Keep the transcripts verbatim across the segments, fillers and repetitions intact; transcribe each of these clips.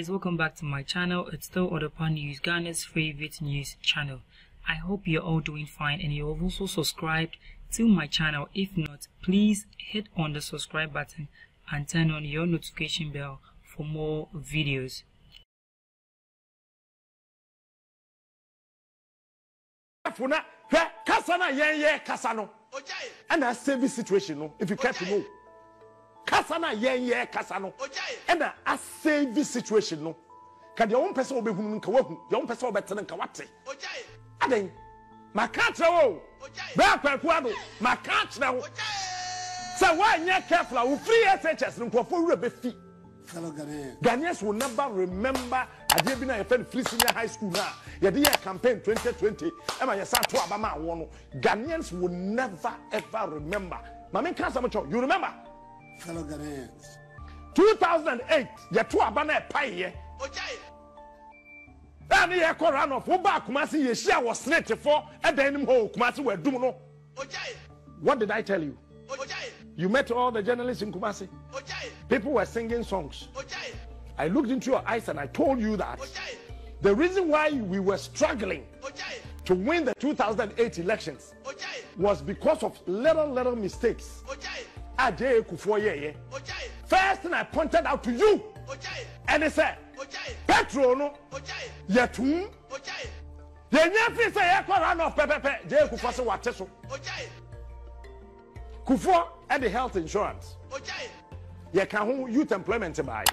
guys, welcome back to my channel. It's still Odopan News, Ghana's favorite news channel. I hope you're all doing fine and you've also subscribed to my channel. If not, please hit on the subscribe button and turn on your notification bell for more videos. And I save this situation if you can't move. Kasana yen ye kasano. And I save this situation no. Can your own person obey whom your own person obey ten and kawate. And then my catro Bakwado, my catch now. So why you're careful with free S H S and for be fee. Fellow Ghanaians. Ghanaians will never remember I did been a free senior high school now. Your dear campaign twenty twenty. Emma your son to Abama Wano. Ghanaians will never ever remember. Mamma Kasamacho, you remember? Fellow Ghanaians. two thousand eight, you two are banner pie. And the echo ran off. Oba Kumasi, your share was slated for, and then Kumasi were Dumuno. What did I tell you? You met all the journalists in Kumasi. People were singing songs. I looked into your eyes and I told you that the reason why we were struggling to win the two thousand eight elections was because of little, little mistakes. First thing I pointed out to you, and he said, Petrono, Yatum, Yanafi say, I can run off Pepe, Jay Kufoso Wateso, Kufo, and the health insurance, Yakahu youth employment by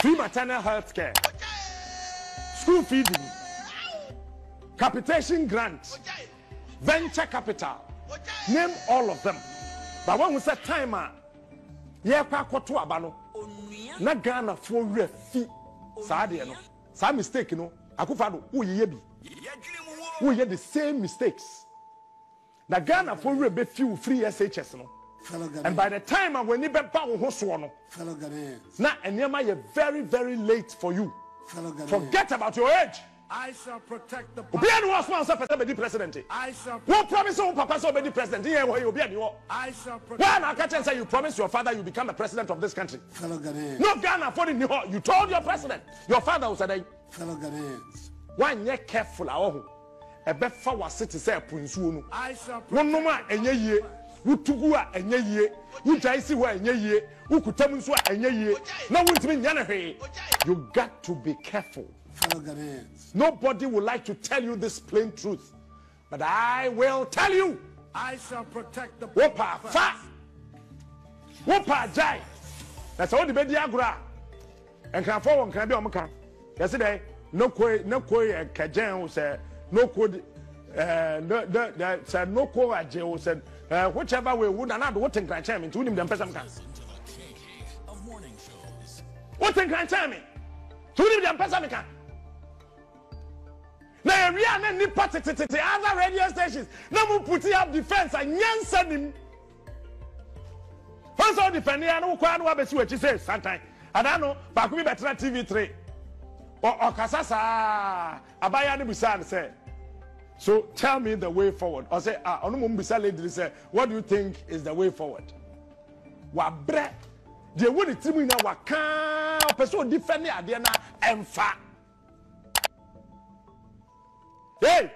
free maternal health care, school feeding, capitation grants, venture capital, name all of them. But when we said time, yeah, Pacotu Abano, not Ghana for refi, Sadiano, some mistake, you know, Akufado, who ye be, who had the same mistakes. Now Ghana for refi few free S H S, no. And by the time I will never bow Hosuano, fellow Ghanaians, now and Yama, you're very, very late for you. Forget about your age. I shall protect the president. I shall promise you, Papa, so many president. I shall protect. Well, I can't say you promised your father you become the president of this country. Fellow Ghanaians. No Ghana for New York. You told your president. Your father was a fellow Ghanaians. Why you're careful? A befa was city say punsuno. I shall protect. One number and ye Utugua and ye Utaisiwa and ye Ukutamuswa and ye. Now it's been Yanahe. You got to be careful. Nobody would like to tell you this plain truth, but I will tell you. I shall protect the Wopa Fa Wopa Jai. That's all the Bediagra and can follow and can be Omaka. Yesterday, no quay, no quay, and Kajan said, no quid, said no quay, Joe said, whichever way would another what in Grand Champion to him than Pesam Cans. What in Grand Champion? To him than Pesam Cans. Now, we are not in the other radio stations. Now, we put up defense and send him. First of all, defending, I know what she says sometimes. I don't know, but we better T V three. Or Casasa, Abayani Busan said. So tell me the way forward. Or say, ah, Onumum Busan lady said, what do you think is the way forward? Wabre, they wouldn't tell me now, Wakan, person defending Adiana, and fat. Hey,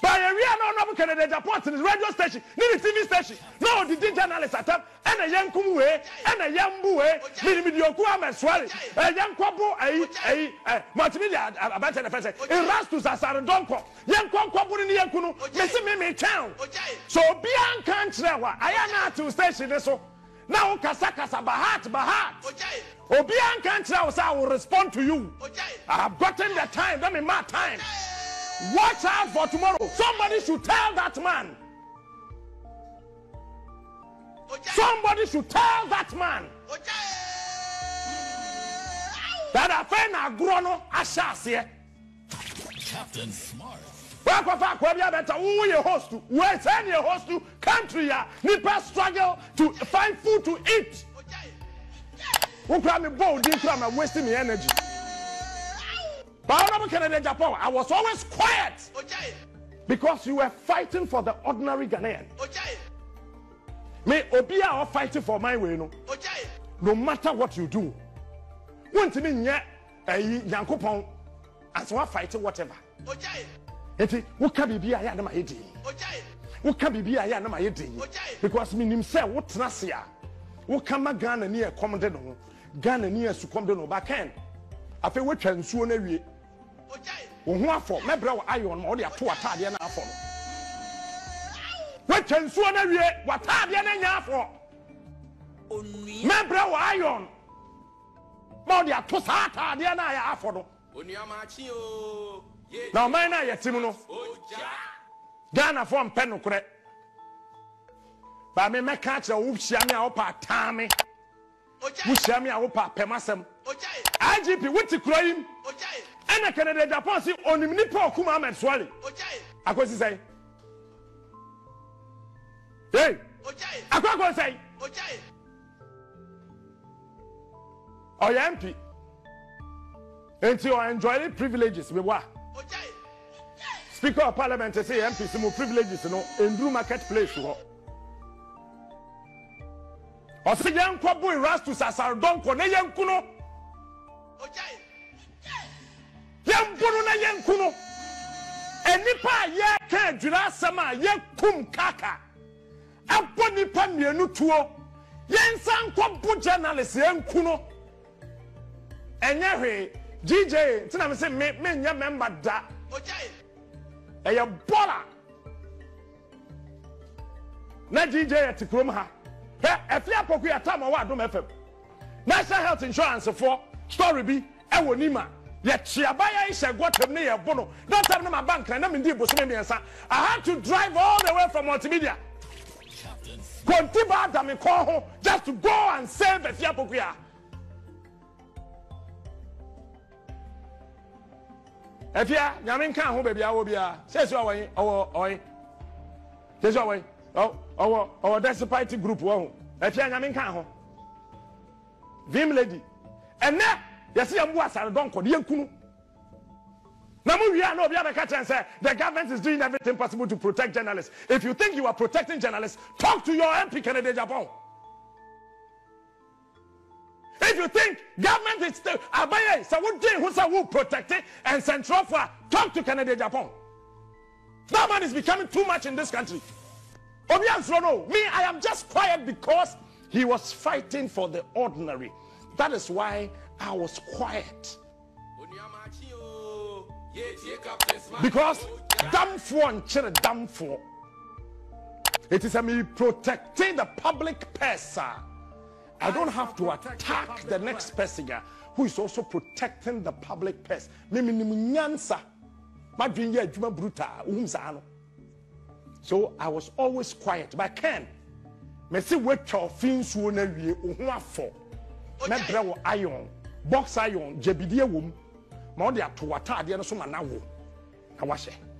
but we are not Kennedy Agyapong in the radio station, in the T V station. No, the journalists at up and a young Kumwe and a young Bue, Midiokuam and Swali, a young Kwabo, a Multimedia about the person, and Rastus as Arandonko, young Kwabu in the Yakuno, Missi Mimi town. So beyond country, I am not to station this. Now Kasakasa Bahat Bahat. Obian country, I will respond to you. I have gotten the time, that means my time. Watch out for tomorrow. Somebody should tell that man. Somebody should tell that man that I find a grown ashas here. Captain Smart. Who your host to? Where send your host to? Country ya. Nipper struggle to find food to eat. Who grab me bold? I'm wasting my energy. But I was always quiet because you were fighting for the ordinary Ghanaian. May Obia or fighting for my way, no matter what you do. Won't mean yet Yankopon, as one fighting whatever. Eti, what can be I am my idea? What can be I am my idea? Because me himself, what Nasia? What can my Ghana near commanded on? Ghana near succumbed on Bakan. I feel what can soon every. One for my brother, I on all the two Italian for. What can soon every what Italian for? My brother, I on. Modia Tosata, Diana, I follow. Now, mine, I am Timuno. Ghana from Penocre. But I may catch a Upshamia Opa Tami. Upshamia Opa Pemasam. I G P, what's the crime? And I can read the policy on the Nipo Kumam and Swally. I go say, hey, I go say. Or M P until I enjoy the privileges we were. Speaker of Parliament say M P some privileges, you know, in blue marketplace. Or say young Kwabu Rastu Sasardon Kone Yan Kuno. Yan Kuruna Yan Kuno. And Nipa Yaka Jurasama Yan Kum Kaka. And Ponipan Yanutuo. Yan San Kwabu journalist Yan Kuno. And anyway, D J, so I'm saying, make me remember that. Okay. And your baller. Now D J at the Kromha. Hey, if you have a quick time, I don't have National Health Insurance for Story B. Ewonima. Yet she abaya is a got him near Bono. Not having my bank, and I'm in deep with I had to drive all the way from Multimedia. Contiba, damn call home just to go and save a Fiapoquia. If you are Yamin Khan, who baby, I will be a says your way, or oi, says your way, oh, or or that's a party group. Won't if you are Yamin Khan, Vim lady, and now you see, I'm was a donko, the Yankunu. Now, we are no other catch and say the government is doing everything possible to protect journalists. If you think you are protecting journalists, talk to your M P Kennedy Agyapong. If you think government is still abaye, so what day who's who protect it and central for talk to Kennedy Agyapong. That man is becoming too much in this country. Obiansono, me, I am just quiet because he was fighting for the ordinary. That is why I was quiet. Because damn for and chill damn for. It is a me protecting the public person. I don't have to attack the next person who is also protecting the public purse. So I was always quiet. But Ken, I can what your things will not for. Membro iron, box iron, J B D womb, Monday to Wata, the other summer now. I wash it.